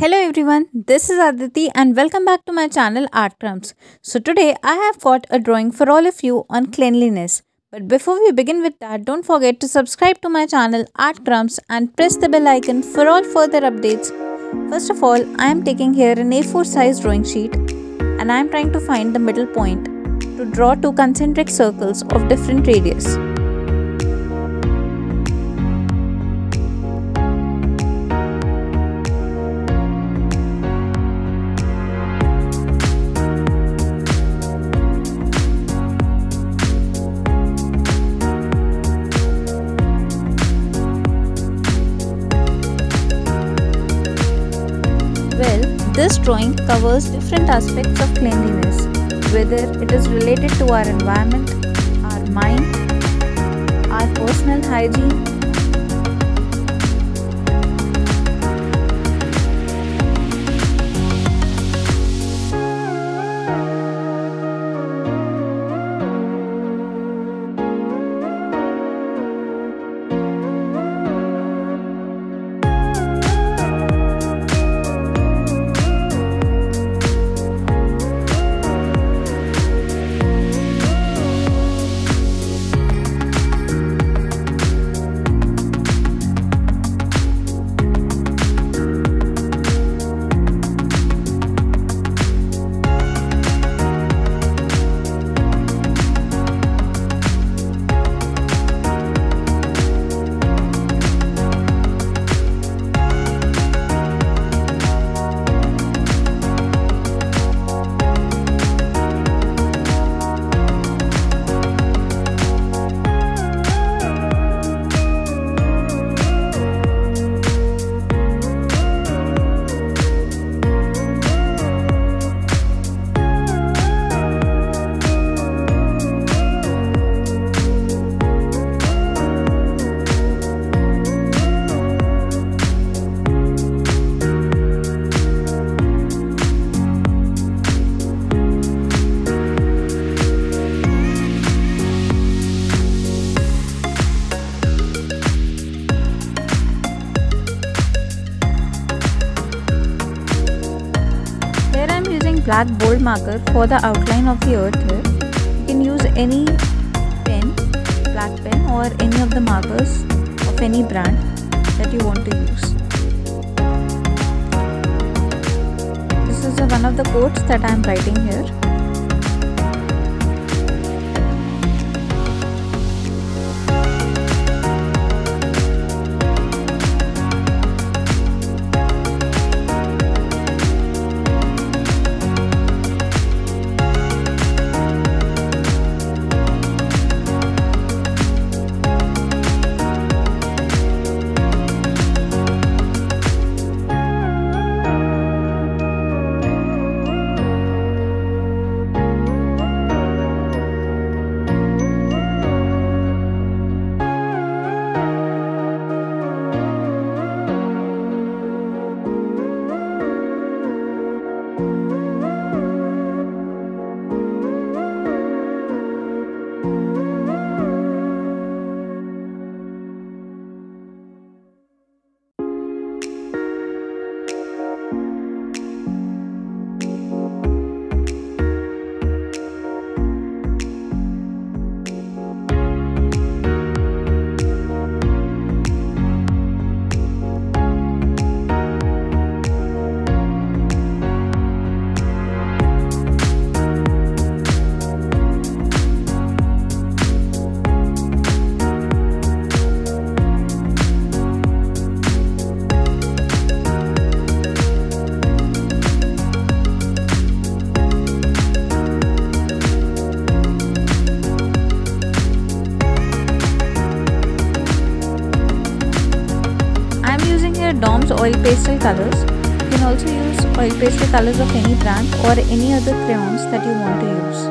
Hello everyone, this is Aditi and welcome back to my channel Art Crumbs. So today I have got a drawing for all of you on cleanliness. But before we begin with that, don't forget to subscribe to my channel Art Crumbs and press the bell icon for all further updates. First of all, I am taking here an A4 size drawing sheet and I am trying to find the middle point to draw two concentric circles of different radius. Well, this drawing covers different aspects of cleanliness, whether it is related to our environment, our mind, our personal hygiene. Black bold marker for the outline of the earth here. You can use any pen, black pen or any of the markers of any brand that you want to use. This is one of the quotes that I am writing here. Dom's oil pastel colors. You can also use oil pastel colors of any brand or any other crayons that you want to use.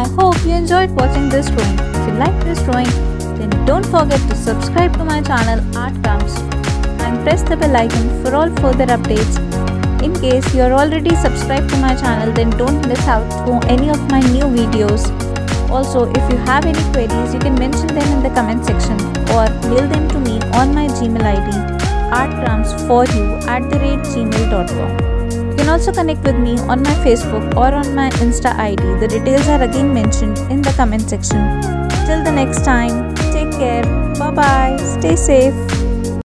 I hope you enjoyed watching this drawing. If you like this drawing, then don't forget to subscribe to my channel Art Crumbs and press the bell icon for all further updates. In case you are already subscribed to my channel, then don't miss out on any of my new videos. Also, if you have any queries, you can mention them in the comment section or mail them to me on my Gmail ID artcrumbsforyou@gmail.com. You can also connect with me on my Facebook or on my Insta ID. The details are again mentioned in the comment section. Till the next time, take care, bye bye, stay safe.